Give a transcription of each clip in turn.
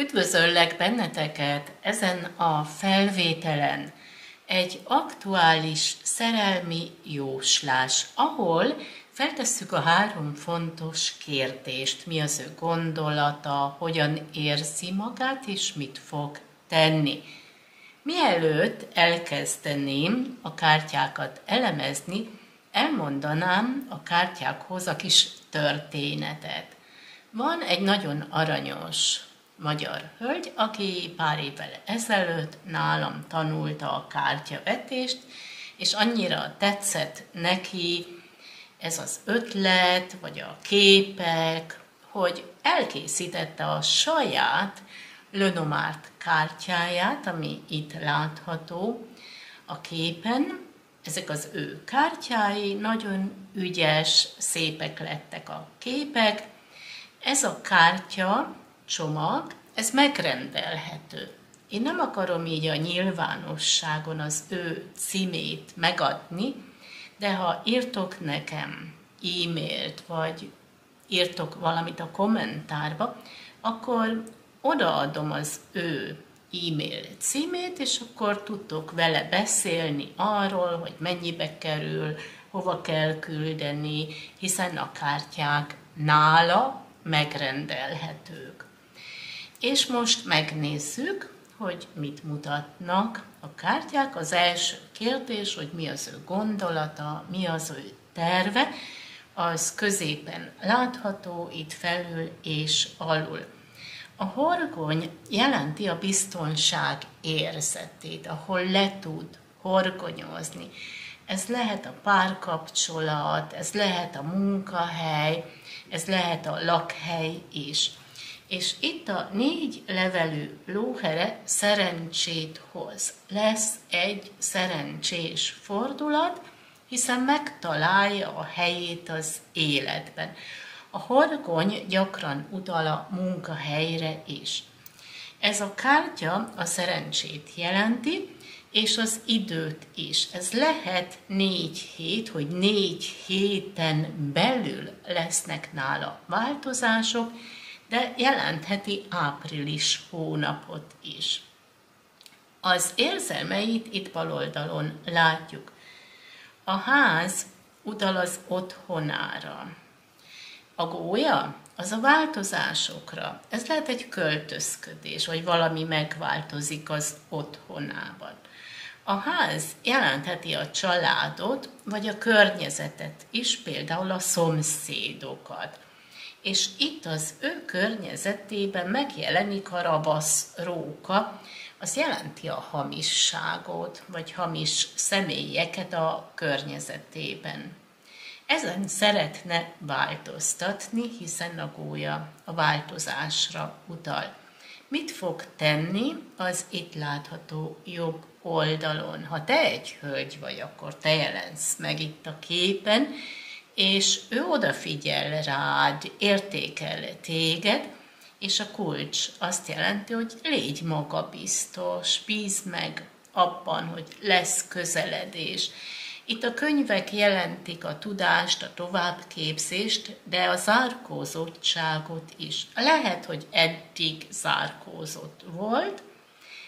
Üdvözöllek benneteket ezen a felvételen, egy aktuális szerelmi jóslás, ahol feltesszük a 3 fontos kérdést, mi az ő gondolata, hogyan érzi magát és mit fog tenni. Mielőtt elkezdeném a kártyákat elemezni, elmondanám a kártyákhoz a kis történetet. Van egy nagyon aranyos magyar hölgy, aki pár évvel ezelőtt nálam tanulta a kártyavetést, és annyira tetszett neki ez az ötlet, vagy a képek, hogy elkészítette a saját Lenormand kártyáját, ami itt látható a képen. Ezek az ő kártyái, nagyon ügyes, szépek lettek a képek. Ez a kártya csomag, ez megrendelhető. Én nem akarom így a nyilvánosságon az ő címét megadni, de ha írtok nekem e-mailt, vagy írtok valamit a kommentárba, akkor odaadom az ő e-mail címét, és akkor tudtok vele beszélni arról, hogy mennyibe kerül, hova kell küldeni, hiszen a kártyák nála megrendelhetők. És most megnézzük, hogy mit mutatnak a kártyák. Az első kérdés, hogy mi az ő gondolata, mi az ő terve, az középen látható, itt felül és alul. A horgony jelenti a biztonság érzetét, ahol le tud horgonyozni. Ez lehet a párkapcsolat, ez lehet a munkahely, ez lehet a lakhely is. És itt a 4 levelű lóhere szerencsét hoz. Lesz egy szerencsés fordulat, hiszen megtalálja a helyét az életben. A horgony gyakran utal a munkahelyre is. Ez a kártya a szerencsét jelenti, és az időt is. Ez lehet 4 hét, hogy 4 héten belül lesznek nála változások, de jelentheti április hónapot is. Az érzelmeit itt bal oldalon látjuk. A ház utal az otthonára. A gólya az a változásokra. Ez lehet egy költözködés, vagy valami megváltozik az otthonában. A ház jelentheti a családot, vagy a környezetet is, például a szomszédokat. És itt az ő környezetében megjelenik a ravasz róka, az jelenti a hamisságot, vagy hamis személyeket a környezetében. Ezen szeretne változtatni, hiszen a gólya a változásra utal. Mit fog tenni az itt látható jobb oldalon? Ha te egy hölgy vagy, akkor te jelensz meg itt a képen, és ő odafigyel rád, értékel téged, és a kulcs azt jelenti, hogy légy magabiztos, bízd meg abban, hogy lesz közeledés. Itt a könyvek jelentik a tudást, a továbbképzést, de a zárkózottságot is. Lehet, hogy eddig zárkózott volt,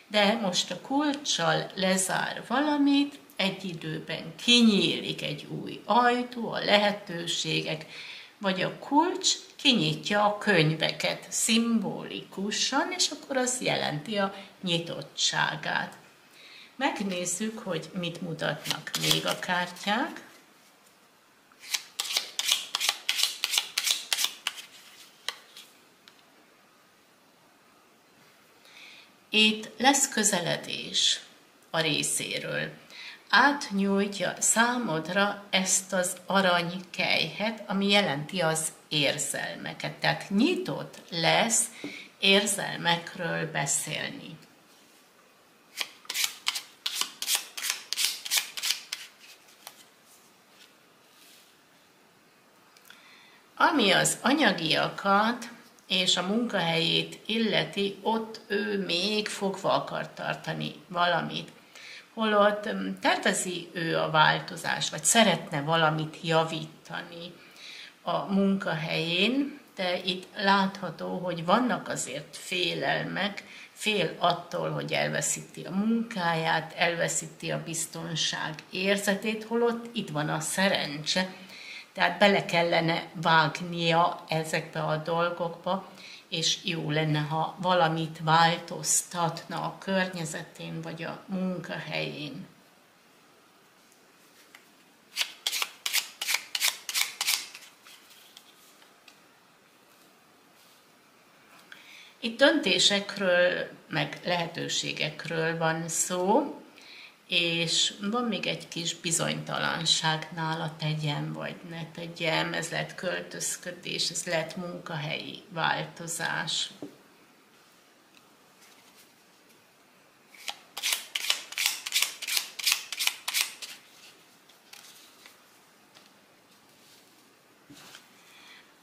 de most a kulccsal lezár valamit, egy időben kinyílik egy új ajtó, a lehetőségek, vagy a kulcs kinyitja a könyveket szimbolikusan, és akkor az jelenti a nyitottságát. Megnézzük, hogy mit mutatnak még a kártyák. Itt lesz közeledés a részéről. Átnyújtja számodra ezt az aranykelyhet, ami jelenti az érzelmeket. Tehát nyitott lesz érzelmekről beszélni. Ami az anyagiakat és a munkahelyét illeti, ott ő még fogva akar tartani valamit, holott tervezi ő a változást, vagy szeretne valamit javítani a munkahelyén, de itt látható, hogy vannak azért félelmek, fél attól, hogy elveszíti a munkáját, elveszíti a biztonság érzetét, holott itt van a szerencse. Tehát bele kellene vágnia ezekbe a dolgokba, és jó lenne, ha valamit változtatna a környezetén vagy a munkahelyén. Itt döntésekről, meg lehetőségekről van szó, és van még egy kis bizonytalanság nála, tegyem vagy ne tegyem, ez lehet költözködés, ez lehet munkahelyi változás.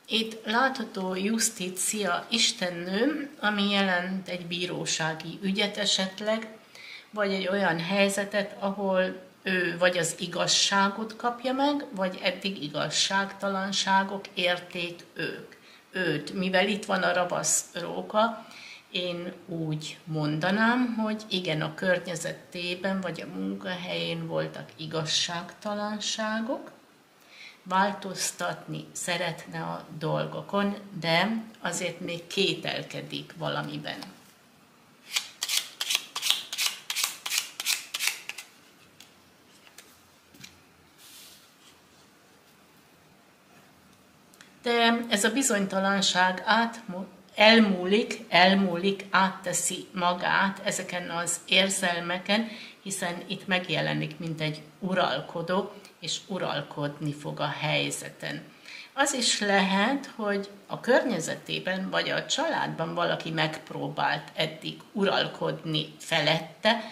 Itt látható Justitia istennő, ami jelent egy bírósági ügyet esetleg, vagy egy olyan helyzetet, ahol ő vagy az igazságot kapja meg, vagy eddig igazságtalanságok érték őt. Mivel itt van a ravasz róka, én úgy mondanám, hogy igen, a környezetében vagy a munkahelyén voltak igazságtalanságok, változtatni szeretne a dolgokon, de azért még kételkedik valamiben. De ez a bizonytalanság elmúlik, átteszi magát ezeken az érzelmeken, hiszen itt megjelenik, mint egy uralkodó, és uralkodni fog a helyzeten. Az is lehet, hogy a környezetében vagy a családban valaki megpróbált eddig uralkodni felette,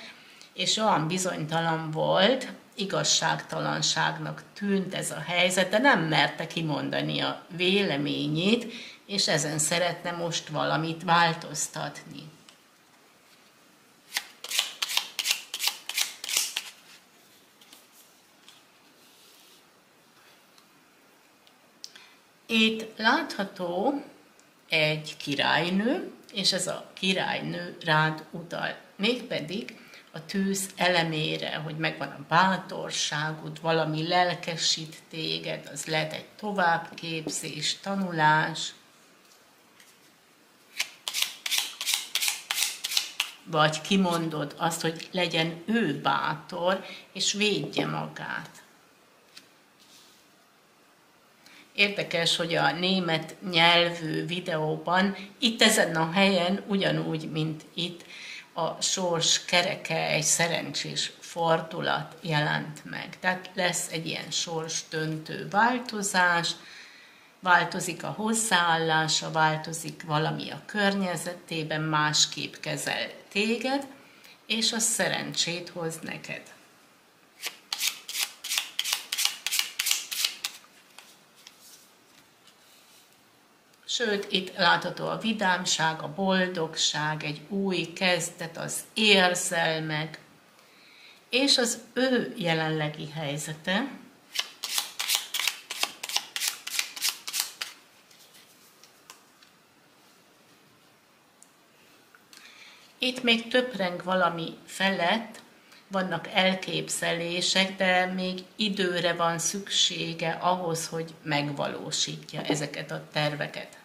és olyan bizonytalan volt, igazságtalanságnak tűnt ez a helyzet, de nem merte kimondani a véleményét, és ezen szeretne most valamit változtatni. Itt látható egy királynő, és ez a királynő rád utal, mégpedig a tűz elemére, hogy megvan a bátorságod, valami lelkesít téged, az lehet egy továbbképzés, tanulás, vagy kimondod azt, hogy legyen ő bátor, és védje magát. Érdekes, hogy a német nyelvű videóban, itt ezen a helyen, ugyanúgy, mint itt, a sors kereke egy szerencsés fordulat jelent meg. Tehát lesz egy ilyen sorsdöntő változás, változik a hozzáállása, változik valami a környezetében, másképp kezel téged, és a szerencsét hoz neked. Sőt, itt látható a vidámság, a boldogság, egy új kezdet, az érzelmek, és az ő jelenlegi helyzete. Itt még töpreng valami felett, vannak elképzelések, de még időre van szüksége ahhoz, hogy megvalósítja ezeket a terveket.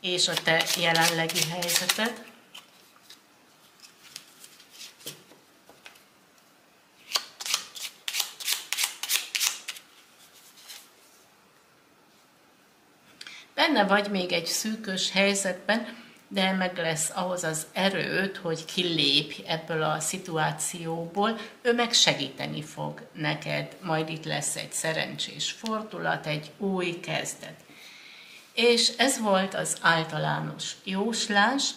És a te jelenlegi helyzeted. Benne vagy még egy szűkös helyzetben, de meg lesz ahhoz az erőd, hogy kilépj ebből a szituációból, ő meg segíteni fog neked, majd itt lesz egy szerencsés fordulat, egy új kezdet. És ez volt az általános jóslás.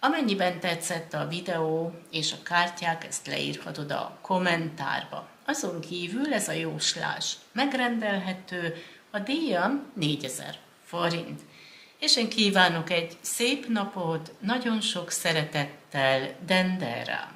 Amennyiben tetszett a videó és a kártyák, ezt leírhatod a kommentárba. Azon kívül ez a jóslás megrendelhető, a díjam 4000 forint. És én kívánok egy szép napot, nagyon sok szeretettel, Dendera!